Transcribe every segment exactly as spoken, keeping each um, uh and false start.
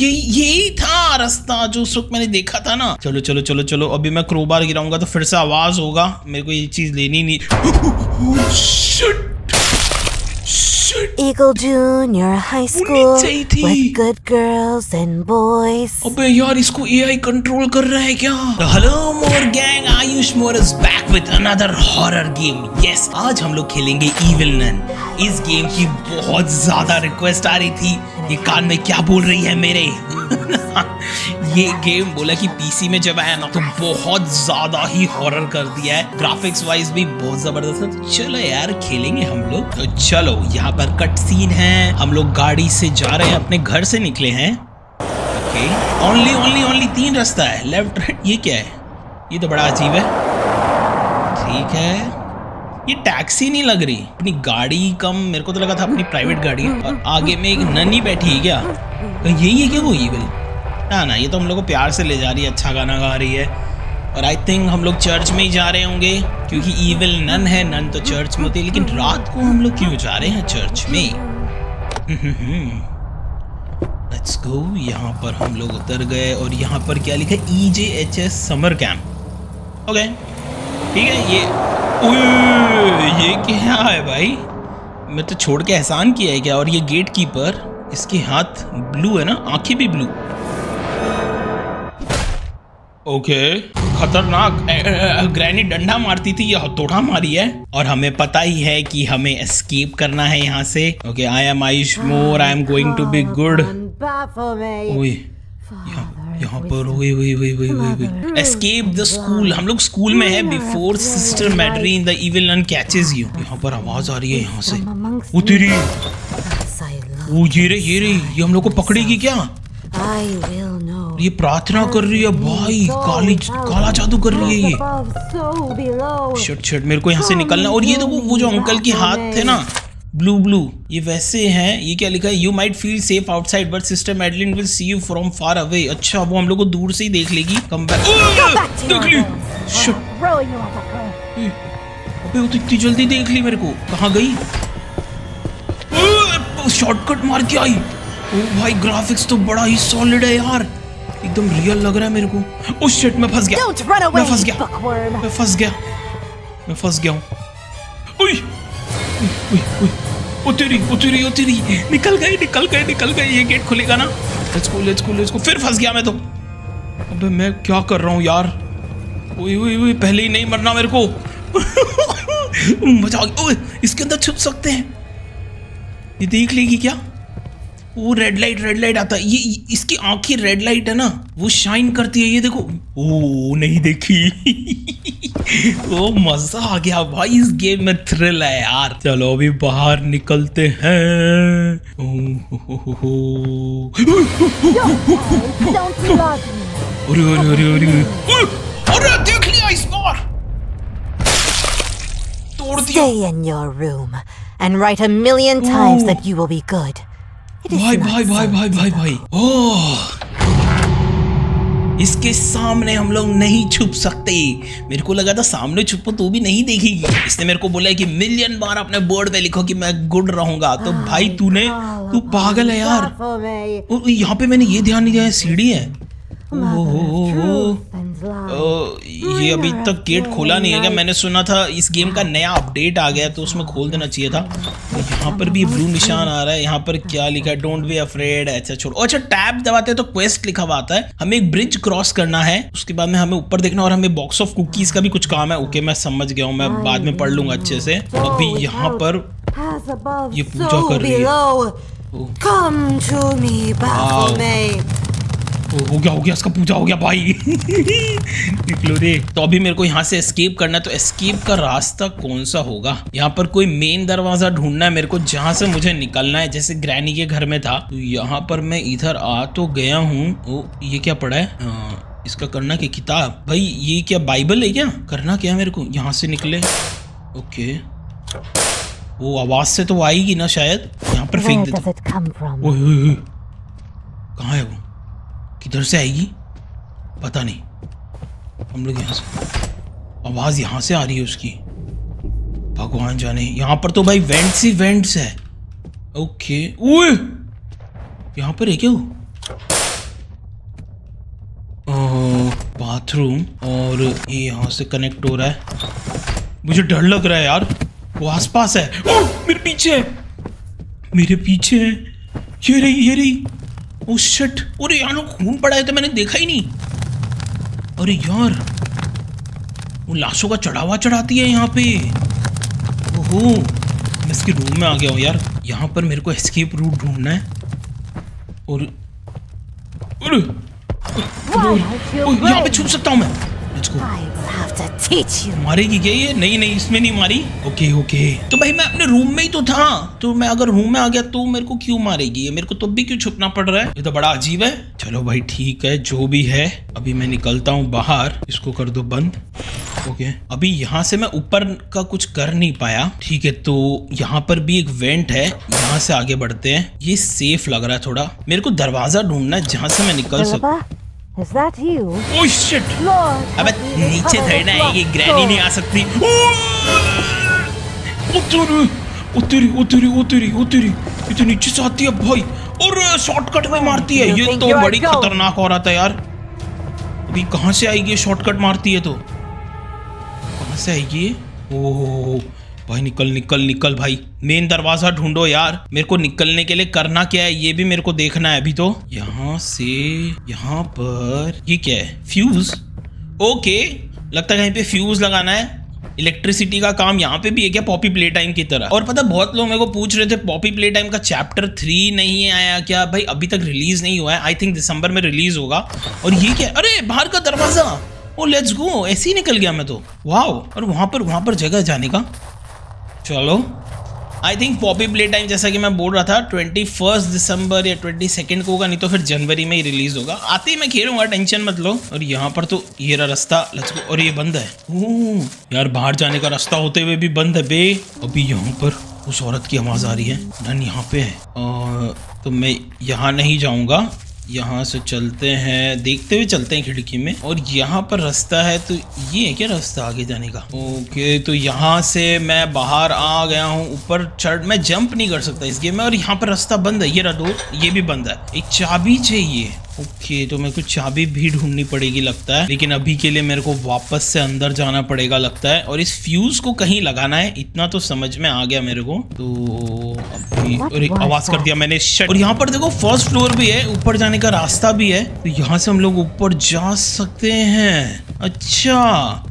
ये यही था रास्ता जो उस वक्त मैंने देखा था ना। चलो चलो चलो चलो, अभी मैं क्रोबार गिराऊंगा तो फिर से आवाज होगा, मेरे को ये चीज लेनी नहीं। Eagle Junior High School with good girls and boys. अबे यार, इसको A I कंट्रोल कर रहा है क्या? Hello More gang, Ayush More's back with another horror game. Yes, आज हम लोग खेलेंगे Evil Nun। इस गेम की बहुत ज्यादा रिक्वेस्ट आ रही थी। ये कान में क्या बोल रही है मेरे? ये गेम बोला कि पीसी में जब आया ना तो बहुत ज्यादा ही हॉरर कर दिया है, ग्राफिक्स वाइज भी बहुत जबरदस्त है। चलो यार खेलेंगे हम लोग। तो चलो, यहाँ पर कट सीन है, हम लोग गाड़ी से जा रहे हैं, अपने घर से निकले हैं। ओके, ओनली ओनली ओनली तीन रास्ता है, लेफ्ट राइट। ये क्या है? ये तो बड़ा अजीब है। ठीक है, ये टैक्सी नहीं लग रही, अपनी गाड़ी कम, मेरे को तो लगा था अपनी प्राइवेट गाड़ी है। और आगे में एक नन्ही बैठी है क्या? तो यही है क्या वो ईविल? ना ना, ये तो हम लोग को प्यार से ले जा रही है, अच्छा गाना गा रही है। और आई थिंक हम लोग चर्च में ही जा रहे होंगे, क्योंकि ईविल नन है, नन तो चर्च में होती है। लेकिन रात को हम लोग क्यों जा रहे हैं चर्च में? Let's go. यहाँ पर हम लोग उतर गए और यहाँ पर क्या लिखा है? E J H S summer camp. Okay ठीक है। ये ये क्या है भाई? मैं तो छोड़ के एहसान किया है क्या? और ये गेट कीपर, इसके हाथ ब्लू है ना, आंखें भी ब्लू। ओके, खतरनाक। ग्रैनी डंडा मारती थी, ये हथौड़ा मारी है। और हमें पता ही है कि हमें एस्केप करना है यहाँ से। Okay, I am Ayush More, I am going to be good. ओए यहाँ पर हुई हुई हुई हुई हुई एस्केप द स्कूल। हम लोग स्कूल में है। Before sister Madeline the evil nun catches you. यहाँ पर आवाज आ रही है यहाँ से। वो तेरी, वो ये रे ये रे, ये हम लोग को पकड़ेगी क्या? ये प्रार्थना कर रही है भाई, काली काला जादू कर रही है ये। शिट शिट, मेरे को यहाँ से निकलना। और ये तो वो जो अंकल के हाथ थे ना ब्लू ब्लू, ये वैसे हैं। ये क्या लिखा है? You might feel safe outside but sister Madeline will see you from far away. अच्छा, वो हम लोग को दूर से ही देख लेगी। Come back. देख ली। अबे वो तो इतनी जल्दी देख ली मेरे को। कहाँ गई? शॉर्टकट मार के आई। ओ भाई, ग्राफिक्स तो बड़ा ही सॉलिड है यार, एकदम रियल लग रहा है मेरे को। ओ शिट, मैं फंस गया, मैं फंस गया, मैं फंस गया, मैं फंस गया हूँ। उतरी उतरी उतरी, निकल गए निकल गए निकल गए। ये गेट खुलेगा ना? Let's go let's go let's go. फिर फंस गया मैं तो। अबे मैं क्या कर रहा हूँ यार? ओए ओए ओए, पहले ही नहीं मरना मेरे को। मजा आ गया। ओए, इसके अंदर छुप सकते हैं, ये देख लेगी क्या? वो रेड लाइट रेड लाइट आता है, ये इसकी आंखें रेड लाइट है ना, वो शाइन करती है। ये देखो, ओ नहीं देखी। ओ मजा आ गया भाई, इस गेम में थ्रिल है यार। चलो अभी बाहर निकलते हैं। अरे अरे अरे अरे अरे, देख लिया इस बार, तोड़ दिया। Stay in your room and write a million times that you will be good. भाई भाई भाई भाई भाई भाई, ओह, इसके सामने हम लोग नहीं छुप सकते। मेरे को लगा था सामने छुपो तो भी नहीं देखेगी। इसने मेरे को बोला है कि मिलियन बार अपने बोर्ड पे लिखो कि मैं गुड रहूंगा। तो भाई तूने, तू पागल है यार। और यहाँ पे मैंने ये ध्यान नहीं दिया, सीढ़ी है। ओह, ये अभी तक गेट खोला नहीं है क्या? मैंने सुना था इस गेम का नया अपडेट आ गया तो उसमें खोल देना चाहिए था। यहाँ पर भी ब्लू निशान आ रहा है। यहाँ पर क्या लिखा है? Don't be afraid. अच्छा छोड़ो। अच्छा, टैब दबाते हैं तो क्वेस्ट लिखा हुआ आता है, हमें एक ब्रिज क्रॉस करना है, उसके बाद में हमें ऊपर देखना, और हमें बॉक्स ऑफ कुकीज का भी कुछ काम है। ओके, मैं समझ गया हूँ, मैं बाद में पढ़ लूंगा अच्छे से। अभी यहाँ पर ये पूजा कर रही है। हो गया हो गया, इसका पूजा हो गया भाई। निकलो रे। तो अभी मेरे को यहाँ से एस्केप करना है, तो एस्केप का रास्ता कौन सा होगा? यहाँ पर कोई मेन दरवाजा ढूंढना है मेरे को, जहाँ से मुझे निकलना है, जैसे ग्रैनी के घर में था। तो यहाँ पर मैं इधर आ तो गया हूँ। ये क्या पड़ा है? आ, इसका करना क्या? किताब भाई, ये क्या बाइबल है क्या? करना क्या मेरे को? यहाँ से निकले। ओके, वो आवाज से तो आएगी ना शायद। यहाँ पर फेंक देता। कहाँ है वो? किधर से आएगी? पता नहीं। हम लोग यहाँ से, आवाज़ यहाँ से आ रही है उसकी। भगवान जाने। यहाँ पर तो भाई वेंट्स ही वेंट्स है। ओके, ओए यहाँ पर है क्या वो? बाथरूम और ये यहाँ से कनेक्ट हो रहा है। मुझे डर लग रहा है यार, वो आसपास है। ओ, मेरे पीछे है, मेरे पीछे है। ये रही ये रही। ओ शिट, अरे यार खून पड़ा है तो मैंने देखा ही नहीं। अरे यार वो लाशों का चढ़ावा चढ़ाती है यहाँ पे। ओहो मैं इसके रूम में आ गया हूँ यार। यहाँ पर मेरे को एस्केप रूट ढूंढना है। और अरे यहाँ पे छुप सकता हूँ मैं। मारेगी क्या ये? नहीं नहीं इसमें नहीं मारी। ओके ओके तो भाई मैं अपने रूम में ही तो था, तो मैं अगर रूम में आ गया तो मेरे को क्यों मारेगी ये? मेरे को तब भी क्यों छुपना पड़ रहा है? ये तो बड़ा अजीब है। चलो भाई ठीक है जो भी है, अभी मैं निकलता हूँ बाहर। इसको कर दो बंद। ओके अभी यहाँ से मैं ऊपर का कुछ कर नहीं पाया। ठीक है तो यहाँ पर भी एक वेंट है, यहाँ से आगे बढ़ते हैं। ये सेफ लग रहा है थोड़ा। मेरे को दरवाजा ढूंढना है जहाँ से मैं निकल सकूँ। Is that you? Oh shit! Lord, अबे नीचे धरना है, ये ग्रैनी नहीं आ सकती। उतरी उतरी उतरी उतरी उतरी इतनी नीचे से आती है भाई और शॉर्टकट में मारती है। ये तो बड़ी खतरनाक हो रहा था यार। अभी कहाँ से आएगी? शॉर्टकट मारती है तो कहाँ से आएगी? ओह भाई निकल निकल निकल भाई, मेन दरवाजा ढूंढो यार। मेरे को निकलने के लिए करना क्या है ये भी मेरे को देखना है अभी तो। यहाँ से यहाँ पर ये क्या है? फ्यूज। ओके लगता है कहीं पे फ्यूज लगाना है। इलेक्ट्रिसिटी का काम यहाँ पे भी है क्या पॉपी प्ले टाइम की तरह? और पता बहुत लोग मेरे को पूछ रहे थे पॉपी प्ले टाइम का चैप्टर थ्री नहीं आया क्या? भाई अभी तक रिलीज नहीं हुआ है, आई थिंक दिसंबर में रिलीज होगा। और ये क्या? अरे बाहर का दरवाजा। ओ लेट्स गो, ऐसे ही निकल गया मैं तो। वाओ। और वहाँ पर वहाँ पर जगह जाने का। चलो I think Poppy Playtime जैसा कि मैं बोल रहा था ट्वेंटी फर्स्ट दिसंबर या ट्वेंटी सेकेंड को होगा, नहीं तो फिर जनवरी में ही रिलीज होगा। आते ही मैं खेलूंगा, टेंशन मत लो। और यहाँ पर तो ये रहा रास्ता, लेट्स गो। और ये बंद है। ओह यार बाहर जाने का रास्ता होते हुए भी बंद है बे। अभी यहाँ पर उस औरत की आवाज़ आ रही है। नन यहाँ पे है और तो मैं यहाँ नहीं जाऊँगा। यहाँ से चलते हैं, देखते हुए चलते हैं खिड़की में। और यहाँ पर रास्ता है तो ये है क्या रास्ता आगे जाने का? ओके तो यहाँ से मैं बाहर आ गया हूँ। ऊपर चढ़ मैं जंप नहीं कर सकता इस गेम में। और यहाँ पर रास्ता बंद है। ये रहा दो, ये भी बंद है। एक चाबी चाहिए। ओके तो मेरे को चाबी भी ढूंढनी पड़ेगी लगता है, लेकिन अभी के लिए मेरे को वापस से अंदर जाना पड़ेगा लगता है। और इस फ्यूज को कहीं लगाना है, इतना तो समझ में आ गया मेरे को। तो अभी अरे आवाज कर दिया मैंने। और यहाँ पर देखो फर्स्ट फ्लोर भी है, ऊपर जाने का रास्ता भी है। तो यहाँ से हम लोग ऊपर जा सकते हैं। अच्छा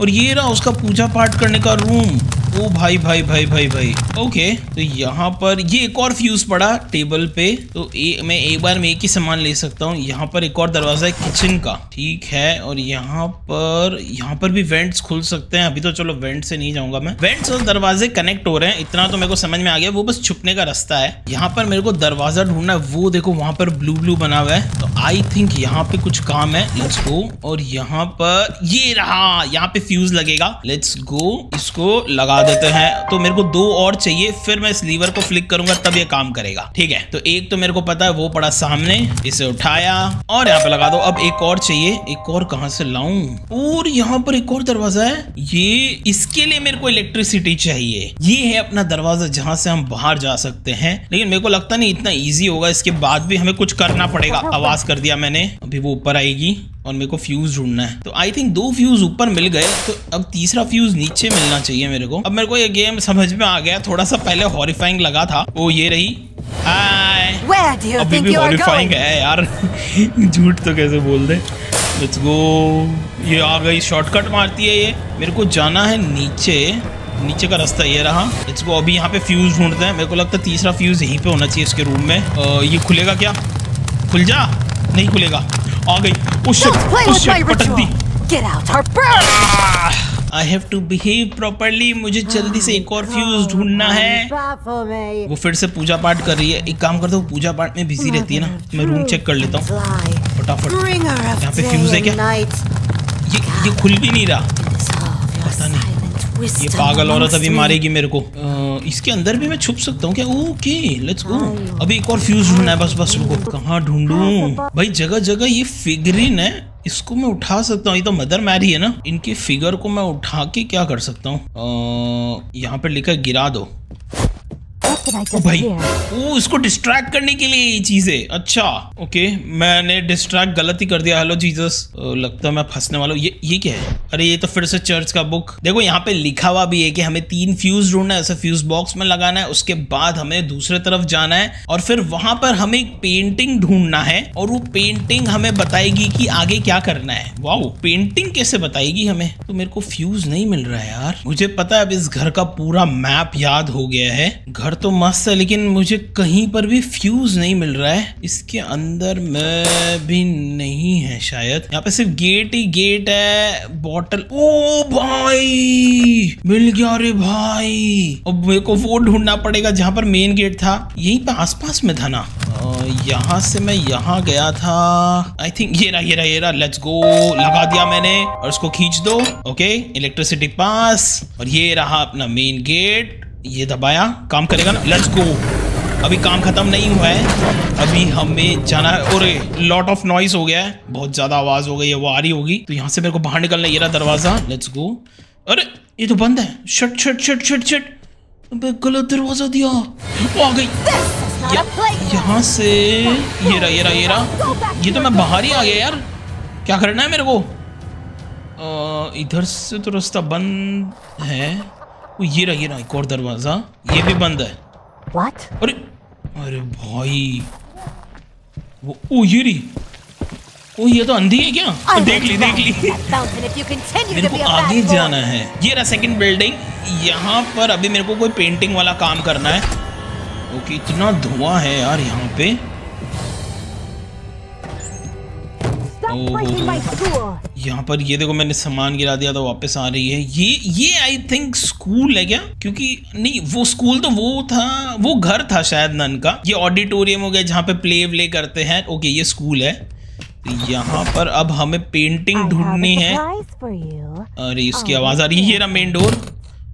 और ये रहा उसका पूजा पाठ करने का रूम। ओ भाई भाई भाई भाई भाई। ओके तो यहाँ पर ये एक और फ्यूज पड़ा टेबल पे। तो ए, मैं एक बार में एक ही सामान ले सकता हूँ। यहाँ पर एक और दरवाजा है किचन का, ठीक है। और यहाँ पर यहाँ पर भी वेंट्स खुल सकते हैं। अभी तो चलो वेंट से नहीं जाऊंगा मैं। वेंट्स और दरवाजे कनेक्ट हो रहे हैं, इतना तो मेरे को समझ में आ गया। वो बस छुपने का रास्ता है। यहाँ पर मेरे को दरवाजा ढूंढना है। वो देखो वहाँ पर ब्लू ब्लू बना हुआ है, तो आई थिंक यहाँ पे कुछ काम है। Let's go. और यहाँ पर ये रहा, यहाँ पे फ्यूज लगेगा। लेट्स गो, इसको लगा देते हैं। तो मेरे को दो और चाहिए, फिर मैं इस लीवर को फ्लिक करूंगा तब ये काम करेगा। ठीक है तो एक तो मेरे को पता है वो पड़ा सामने, इसे उठाया और यहाँ पे लगा दो। अब एक और चाहिए। एक और कहाँ से लाऊं? और यहाँ पर एक और दरवाजा है। ये इसके लिए मेरे को इलेक्ट्रिसिटी चाहिए। ये है अपना दरवाजा जहाँ से हम बाहर जा सकते हैं, लेकिन मेरे को लगता नहीं इतना ईजी होगा। इसके बाद भी हमें कुछ करना पड़ेगा। आवाज कर दिया मैंने। अभी वो ऊपर आएगी और मेरे को फ्यूज ढूंढना है। तो आई थिंक दो फ्यूज ऊपर मिल गए, तो अब तीसरा फ्यूज नीचे मिलना चाहिए मेरे को। अब मेरे को ये गेम समझ में आ गया, थोड़ा सा पहले हॉरिफाइंग लगा था। वो ये रही। हाय। अभी भी हॉरिफाइंग है यार। झूठ तो कैसे बोल दे। Let's go. ये आ गई, शॉर्टकट मारती है ये। मेरे को जाना है नीचे। नीचे का रास्ता ये रहा। Let's go. अभी यहाँ पे फ्यूज ढूंढते हैं। मेरे को लगता है तीसरा फ्यूज यहीं पे होना चाहिए इसके रूम में। आ, ये खुलेगा क्या? खुल जा। नहीं खुलेगा। आ गई। I have to behave properly. मुझे जल्दी से एक और फ्यूज ढूंढना है। वो फिर से पूजा पाठ कर रही है। एक काम करता हूँ, पूजा पाठ में बिजी रहती है ना, मैं रूम चेक कर लेता हूँ फटाफट। यहाँ पे फ्यूज है क्या? ये ये खुल भी नहीं रहा। पता नहीं ये पागल औरत अभी मारेगी मेरे को। आ, इसके अंदर भी मैं छुप सकता हूँ क्या? Okay let's go. अभी एक और फ्यूज ढूंढना है बस बस रुको। कहाँ ढूंढूं भाई? जगह जगह ये फिगरिन है, इसको मैं उठा सकता हूँ। ये तो मदर मैरी है ना, इनके फिगर को मैं उठा के क्या कर सकता हूँ? यहाँ पर लिखा गिरा दो। ओ भाई, ओ इसको डिस्ट्रैक्ट करने के लिए ये चीजें। अच्छा ओके, मैंने डिस्ट्रैक्ट गलत ही कर दिया। हेलो जीसस, लगता है मैं फंसने वाला हूँ। ये ये क्या है? अरे ये तो फिर से चर्च का बुक। देखो यहाँ पे लिखा हुआ भी है कि हमें तीन फ्यूज ढूंढना है, उसे फ्यूज बॉक्स में लगाना है, उसके बाद हमें दूसरे तरफ जाना है और फिर वहां पर हमें एक पेंटिंग ढूंढना है और वो पेंटिंग हमें बताएगी कि आगे क्या करना है। वाह, पेंटिंग कैसे बताएगी हमें? तो मेरे को फ्यूज नहीं मिल रहा है यार। मुझे पता है अब इस घर का पूरा मैप याद हो गया है। घर तो मस्त है लेकिन मुझे कहीं पर भी फ्यूज नहीं मिल रहा है। इसके अंदर मैं भी नहीं है शायद, यहाँ पे सिर्फ गेट ही गेट है। बॉटल, ओ भाई मिल गया। अरे भाई अब मेरे को वो ढूंढना पड़ेगा जहाँ पर मेन गेट था। यहीं पे आसपास में था ना, यहाँ से मैं यहाँ गया था आई थिंक। ये रहा ये रहा ये रहा, लेट्स गो। लगा दिया मैंने और इसको खींच दो। ओके, इलेक्ट्रिसिटी पास, और ये रहा अपना मेन गेट। ये दबाया, काम करेगा ना? Let's go. अभी काम खत्म नहीं हुआ है, अभी हमें जाना है। और लॉट ऑफ नॉइस हो गया है, बहुत ज्यादा आवाज हो गई है, वो आ रही होगी। तो यहाँ से मेरे को बाहर निकलना है। ये रहा दरवाजा, लेट्स गो। अरे ये तो बंद है। Shut shut shut shut shut, गलत दरवाजा दिया। आ गई। यहाँ से ये रहा ये रहा ये रहा, ये तो मैं बाहर ही आ गया यार। क्या करना है मेरे को? आ, इधर से तो रास्ता बंद है। ये रहा ये रहा एक और दरवाजा, ये भी बंद है। What? अरे अरे भाई वो, ओ ये रही। ओ ये तो अंधी है क्या? I देख ली देख ली मेरे को आगे जाना है। ये रहा सेकंड बिल्डिंग। यहाँ पर अभी मेरे को कोई पेंटिंग वाला काम करना है। ओके, इतना धुआं है यार यहाँ पे। यहाँ पर ये देखो, मैंने सामान गिरा दिया था, वापस आ रही है। ये ये आई थिंक स्कूल है क्या? क्योंकि नहीं, वो स्कूल तो वो था, वो घर था शायद नन का। ये ऑडिटोरियम हो गया जहाँ पे प्ले व्ले करते हैं। ओके ये स्कूल है। यहाँ पर अब हमें पेंटिंग ढूंढनी है। अरे इसकी आवाज आ रही है। ये रहा मेन डोर।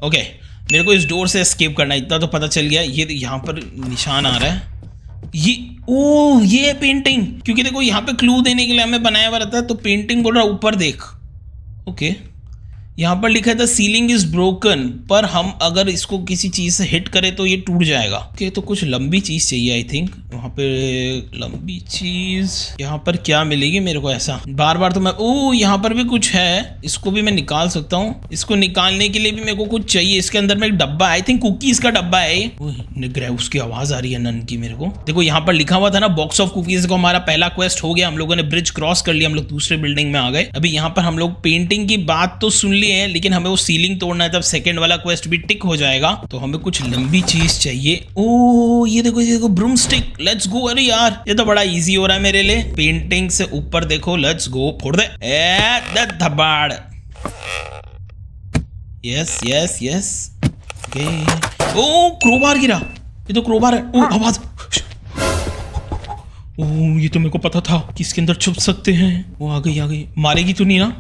ओके, मेरे को इस डोर से एस्केप करना है, इतना तो पता चल गया। ये यहाँ पर निशान आ रहा है। ये ओ ये है पेंटिंग, क्योंकि देखो यहाँ पे क्लू देने के लिए हमें बनाया हुआ रहता है। तो पेंटिंग बोल रहा ऊपर देख। ओके, यहाँ पर लिखा था सीलिंग इज ब्रोकन, पर हम अगर इसको किसी चीज से हिट करें तो ये टूट जाएगा। ओके, तो कुछ लंबी चीज चाहिए आई थिंक। वहाँ पे लंबी चीज यहाँ पर क्या मिलेगी मेरे को? ऐसा बार बार तो मैं, ओ यहाँ पर भी कुछ है, इसको भी मैं निकाल सकता हूँ। इसको निकालने के लिए भी मेरे को कुछ चाहिए। इसके अंदर में एक डब्बा, आई थिंक कुकीज का डब्बा है। निग्रह, उसकी आवाज आ रही है नन की मेरे को। देखो यहाँ पर लिखा हुआ था ना, बॉक्स ऑफ कुकीज का हमारा पहला क्वेस्ट हो गया। हम लोगों ने ब्रिज क्रॉस कर लिया, हम लोग दूसरे बिल्डिंग में आ गए। अभी यहाँ पर हम लोग पेंटिंग की बात तो सुन है, लेकिन हमें वो सीलिंग तोड़ना है, तब सेकंड वाला क्वेस्ट भी टिक हो जाएगा। तो हमें कुछ लंबी चीज चाहिए। ओ ये देखो ये देखो, ब्रूमस्टिक, लेट्स गो। अरे यार ये तो बड़ा इजी हो रहा है मेरे लिए। पेंटिंग से ऊपर देखो, लेट्स गो। फोड़ दे, ए द धबाड़। Yes yes yes. ओके, ओ क्रोबार गिरा। ये तो क्रोबार है। ओ आवाज, ओ ये तो मेरे को पता था कि इसके अंदर छुप सकते हैं। वो आ गई आ गई, मारेगी तो नहीं ना?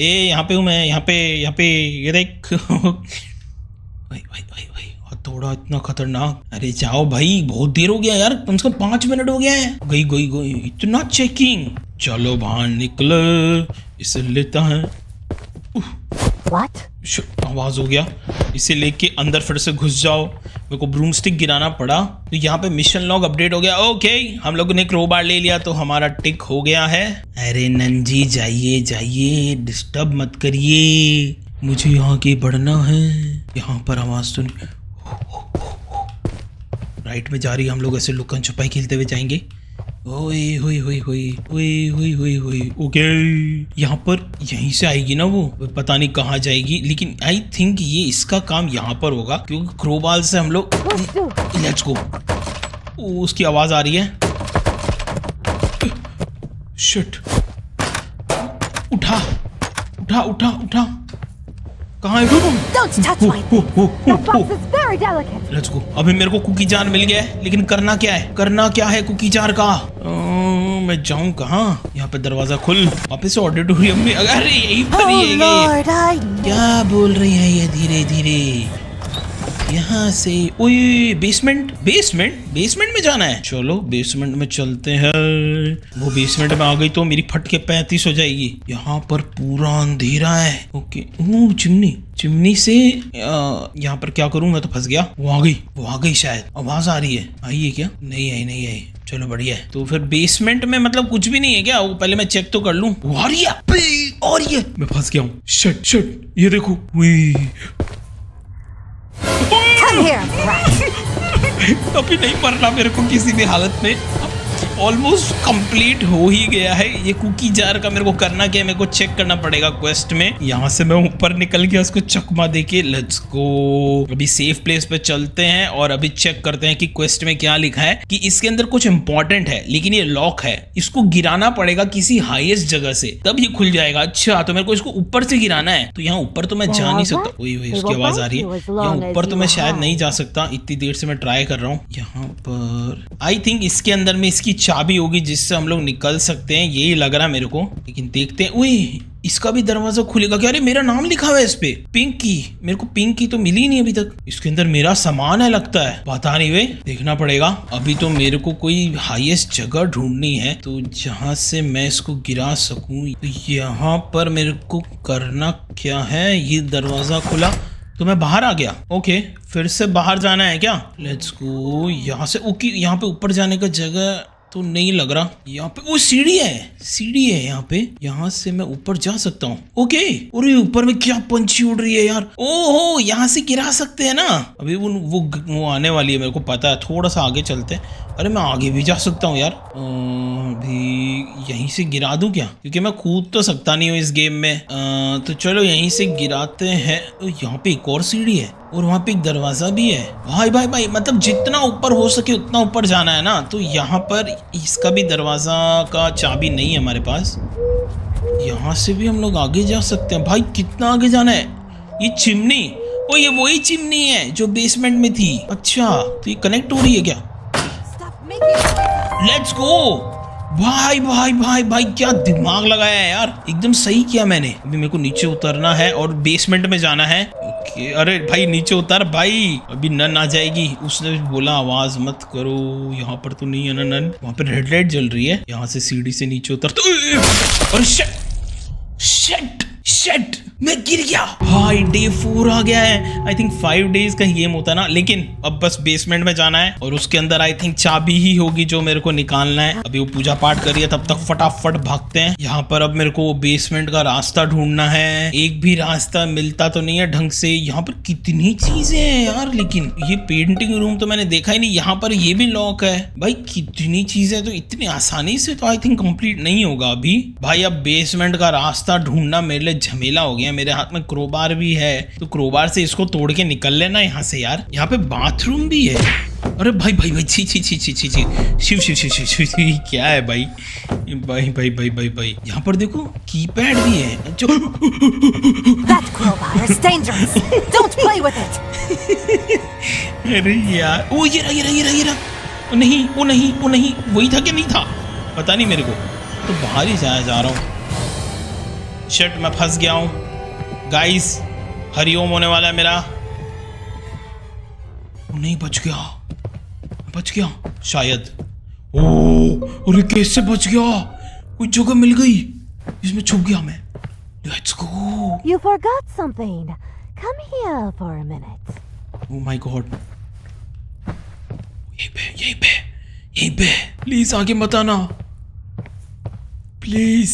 ए यहाँ पे हूँ मैं, यहाँ पे यहाँ पे ये देख। भाई भाई भाई भाई, हथौड़ा इतना खतरनाक। अरे जाओ भाई, बहुत देर हो गया यार, कम से कम पाँच मिनट हो गया है। गई गई गई, इतना चेकिंग। चलो बाहर निकलो, इसे लेता है। आवाज हो गया, इसे लेके अंदर फिर से घुस जाओ। मेरे को ब्रूम स्टिक गिराना पड़ा। तो यहाँ पे मिशन लॉग अपडेट हो गया। ओके, हम लोगों ने क्रोबार ले लिया, तो हमारा टिक हो गया है। अरे नंजी जाइए जाइए, डिस्टर्ब मत करिए, मुझे यहाँ के बढ़ना है। यहाँ पर आवाज तो नहीं, राइट में जा रही है। हम लोग ऐसे लुकन छुपाई खेलते हुए जाएंगे। ओए ओए ओए ओए ओए ओए ओए। ओके, यहाँ पर यहीं से आएगी ना, वो पता नहीं कहाँ जाएगी, लेकिन आई थिंक ये इसका काम यहाँ पर होगा, क्योंकि क्रोबाल से हम लोग, लेट्स गो। उसकी आवाज आ रही है। शिट, उठा उठा उठा उठा, कहाँ है? Let's go. अभी मेरे को कुकी जार मिल गया है, लेकिन करना क्या है? करना क्या है कुकी जार का? ओ, मैं जाऊँ कहाँ? यहाँ पे दरवाजा खुल, वापस ऑडिटोरियम में। अरे यहीं पर ही है। क्या बोल रही है ये? धीरे धीरे यहाँ से। ओए बेसमेंट बेसमेंट बेसमेंट में जाना है। चलो बेसमेंट में चलते हैं। वो बेसमेंट में आ गई तो मेरी फट के पैंतीस हो जाएगी। यहाँ पर पूरा अंधेरा है। ओके, वो चिमनी, चिमनी से यहाँ पर क्या करूँ मैं, तो फंस गया। वो आ गई, वो आ गई, शायद आवाज आ रही है। आई है क्या? नहीं आई, नहीं आई। चलो बढ़िया है। तो फिर बेसमेंट में मतलब कुछ भी नहीं है क्या? वो पहले मैं चेक तो कर लूँ। और ये, और ये मैं फंस गया हूँ। शट शट, ये देखो। अभी नहीं पढ़ना मेरे को किसी भी हालत में। ऑलमोस्ट कंप्लीट हो ही गया है। ये कुकी जार का मेरे को करना क्या है, मेरे को चेक करना पड़ेगा क्वेस्ट में। यहाँ से मैं ऊपर निकल गया उसको चकमा देके। लेट्स गो, अभी सेफ प्लेस पे चलते हैं और अभी चेक करते हैं कि क्वेस्ट में क्या लिखा है, कि इसके अंदर कुछ इंपॉर्टेंट है। लेकिन ये लॉक है, इसको गिराना पड़ेगा किसी हाईएस्ट जगह से, तब ये खुल जाएगा। अच्छा, तो मेरे को इसको ऊपर से गिराना है। तो यहाँ ऊपर तो मैं जा नहीं सकता। वही वही उसकी आवाज आ रही है। यहाँ ऊपर तो मैं शायद नहीं जा सकता, इतनी देर से मैं ट्राई कर रहा हूँ। यहाँ पर आई थिंक इसके अंदर में इसकी चाबी होगी जिससे हम लोग निकल सकते हैं, यही लग रहा है मेरे को। लेकिन देखते हैं। ओए, इसका भी दरवाजा खुलेगा क्या? अरे मेरा नाम लिखा हुआ है इस पे, पिंक की। मेरे को पिंक की तो मिली ही नहीं अभी तक। इसके अंदर मेरा सामान है लगता है, पता नहीं वे, देखना पड़ेगा। अभी तो मेरे को कोई हाईएस्ट जगह ढूंढनी है तो जहाँ से मैं इसको गिरा सकूं। तो यहाँ पर मेरे को करना क्या है? ये दरवाजा खुला तो मैं बाहर आ गया। ओके, फिर से बाहर जाना है क्या? Let's go. यहाँ से ओके, यहाँ पे ऊपर जाने का जगह तो नहीं लग रहा। यहाँ पे वो सीढ़ी है, सीढ़ी है यहाँ पे। यहाँ से मैं ऊपर जा सकता हूँ। ओके, और ये ऊपर में क्या पंछी उड़ रही है यार। ओहो, यहाँ से गिरा सकते हैं ना। अभी वो वो वो आने वाली है, मेरे को पता है। थोड़ा सा आगे चलते हैं। अरे मैं आगे भी जा सकता हूँ यार। अभी यहीं से गिरा दूँ क्या, क्योंकि मैं कूद तो सकता नहीं हूँ इस गेम में। आ, तो चलो यहीं से गिराते हैं। यहाँ पे एक और सीढ़ी है और वहाँ पे एक दरवाजा भी है। भाई भाई भाई, मतलब जितना ऊपर हो सके उतना ऊपर जाना है ना। तो यहाँ पर इसका भी दरवाजा का चाबी नहीं है हमारे पास। यहाँ से भी हम लोग आगे जा सकते हैं। भाई कितना आगे जाना है? ये चिमनी, ओ ये वही चिमनी है जो बेसमेंट में थी। अच्छा, तो ये कनेक्ट हो रही है क्या? Let's go. भाई भाई भाई भाई, क्या दिमाग लगाया है यार, एकदम सही किया मैंने। अभी मेरे को नीचे उतरना है और बेसमेंट में जाना है। ओके, अरे भाई नीचे उतर भाई, अभी नन आ जाएगी। उसने बोला आवाज मत करो। यहाँ पर तो नहीं है ना नन। वहाँ पर रेड लाइट जल रही है। यहाँ से सीढ़ी से नीचे उतर। तो शिट शिट शिट, मैं गिर गया। भाई डे फोर आ गया है। आई थिंक फाइव डेज का गेम होता ना। लेकिन अब बस बेसमेंट में जाना है और उसके अंदर आई थिंक चाबी ही होगी जो मेरे को निकालना है। अभी वो पूजा पाठ कर रही है, तब तक फटाफट भागते हैं यहाँ पर। अब मेरे को बेसमेंट का रास्ता ढूंढना है। एक भी रास्ता मिलता तो नहीं है ढंग से। यहाँ पर कितनी चीजें हैं यार। लेकिन ये पेंटिंग रूम तो मैंने देखा ही नहीं। यहाँ पर ये भी लॉक है। भाई कितनी चीजें, तो इतनी आसानी से तो आई थिंक कंप्लीट नहीं होगा अभी। भाई अब बेसमेंट का रास्ता ढूंढना मेरे लिए झमेला हो गया। मेरे हाथ में क्रोबार भी है, तो क्रोबार से इसको तोड़ के निकल लेना यहाँ से यार। यहाँ पे बाथरूम भी है। अरे भाई भाई भाई, छी छी छी छी छी छी, शिव शिव शिव शिव शिव, क्या है भाई भाई भाई भाई भाई भाई। यहाँ पर देखो कीपैड भी है जो। अरे यार, ओ ये रहा ये रहा ये रहा ये रहा। नहीं वो नहीं वो नहीं, वही था क्या? नहीं था, पता नहीं मेरे को। तो बाहर ही जाया जा रहा हूँ। शर्ट मैं फंस गया हूँ गाइस। हरिओम होने वाला है मेरा। नहीं, बच गया बच गया शायद। ओह, अरे कैसे बच गया? कोई जगह मिल गई, इसमें छुप गया मैं। Let's go. You forgot something. Come here for a minute. Oh my God. यहीं पे, यहीं पे, यहीं पे। प्लीज आगे मत आना, प्लीज।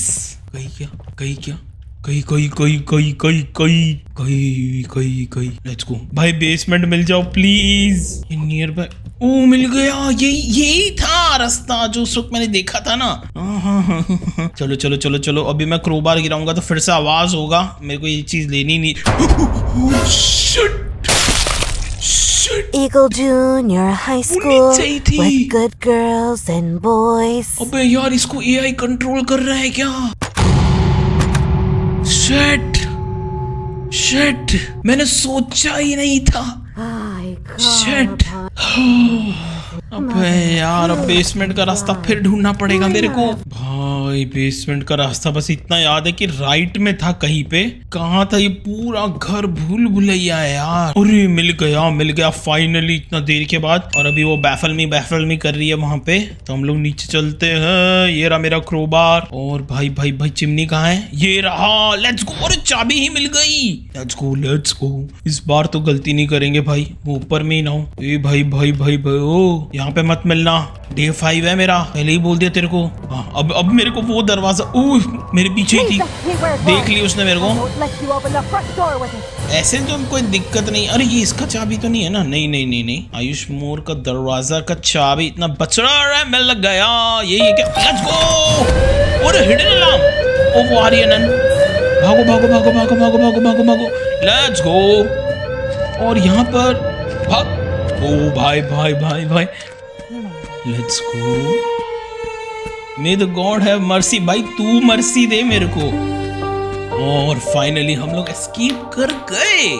कहीं क्या, कहीं क्या, कहीं कहीं कहीं कहीं कहीं कहीं कहीं कहीं कहीं। लेट्स गो भाई, बेसमेंट मिल जाओ प्लीज। Nearby. ओ मिल गया। यही यही था रास्ता जो उस वक्त मैंने देखा था ना। चलो चलो चलो चलो। अभी मैं क्रोबार गिराऊंगा तो फिर से आवाज होगा। मेरे को ये चीज लेनी नहीं। Shit Eagle Junior High School with good girls and boys. अबे यार, इसको ए आई कंट्रोल कर रहा है क्या? शिट शिट, मैंने सोचा ही नहीं था। शिट। अबे यार अब बेसमेंट का रास्ता फिर ढूंढना पड़ेगा मेरे को। भाई बेसमेंट का रास्ता बस इतना याद है कि राइट में था कहीं पे। कहाँ था ये पूरा घर भूल भुलैया है यार। अरे मिल गया मिल गया फाइनली इतना देर के बाद। और अभी वो बैफल में बैफल में कर रही है वहाँ पे, तो हम लोग नीचे चलते हैं। ये रहा मेरा क्रोबार। और भाई भाई भाई चिमनी कहाँ है? ये रहा, लेट्स गो। और चाबी ही मिल गई, लेट्स गो लेट्स गो। इस बार तो गलती नहीं करेंगे भाई, वो ऊपर में ही ना हो। ए भाई भाई भाई भाई ओ यहाँ पे मत मिलना, डे फाइव है मेरा, पहले ही बोल दिया तेरे को। आ, अब अब मेरे को वो दरवाजा ओह मेरे पीछे ही थी, देख ली उसने मेरे को। ऐसे तो कोई दिक्कत नहीं। अरे ये इसका चाबी तो नहीं है ना? नहीं नहीं नहीं नहीं, आयुष मोर का दरवाजा का चाबी इतना बचड़ा रहा है, मिल गया। यही है क्या? Let's go. और हिडन अलार्म। ओ वो आ रही है नन, भागो भागो भागो भागो भागो भागो भागो भागो, लेट्स गो। और यहाँ पर भाग। ओ भाई भाई भाई भाई let's go. May the God have mercy, भाई तू मर्सी दे मेरे को। और फाइनली हम लोग एस्केप कर गए।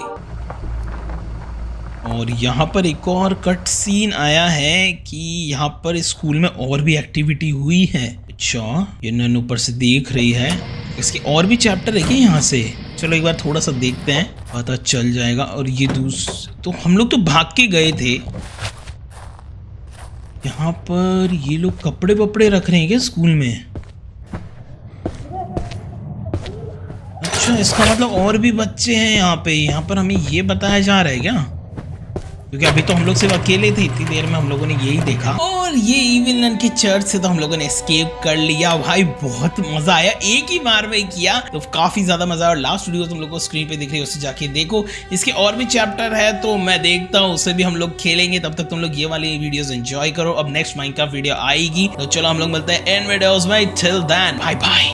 और यहाँ पर एक और कट सीन आया है कि यहाँ पर स्कूल में और भी एक्टिविटी हुई है। अच्छा ये नन ऊपर से देख रही है, इसके और भी चैप्टर है क्या यहाँ से? चलो एक बार थोड़ा सा देखते हैं, पता चल जाएगा। और ये दूस तो हम लोग तो भाग के गए थे। यहाँ पर ये लोग कपड़े वपड़े रख रहे हैं क्या स्कूल में? अच्छा इसका मतलब और भी बच्चे हैं यहाँ पे। यहाँ पर हमें ये बताया जा रहा है क्या? क्योंकि अभी तो हम लोग सिर्फ अकेले थे, इतनी देर में हम लोगों ने यही देखा। और ये इविल नन के चर्च से तो हम लोगों ने एस्केप कर लिया। भाई बहुत मजा आया, एक ही बार में किया तो काफी ज्यादा मजा आया। और लास्ट वीडियो तुम लोगों को स्क्रीन पे दिख रही है, उसे जाके देखो। इसके और भी चैप्टर है तो मैं देखता हूँ, उससे भी हम लोग खेलेंगे। तब तक तुम लोग ये वाली वीडियोस एंजॉय करो। अब नेक्स्ट माइनक्राफ्ट वीडियो आएगी, तो चलो हम लोग मिलते हैं एंड वीडियोस में। Till then bye bye.